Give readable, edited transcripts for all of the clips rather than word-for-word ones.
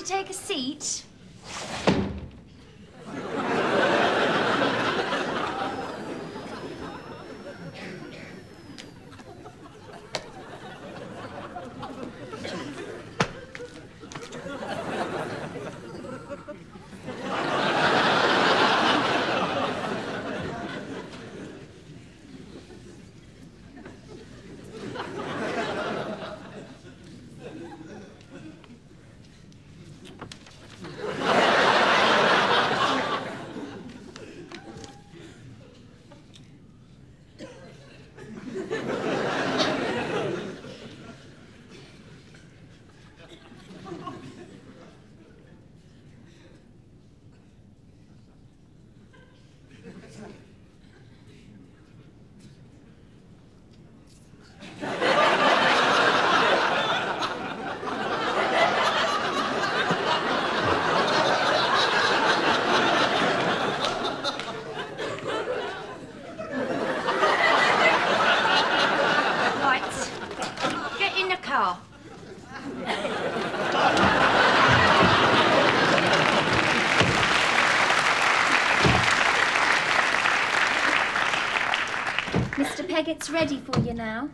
to take a seat? Mr. Peggett's ready for you now.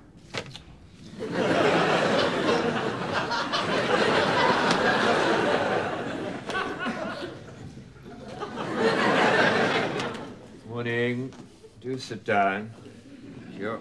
Morning. Do sit down. Sure.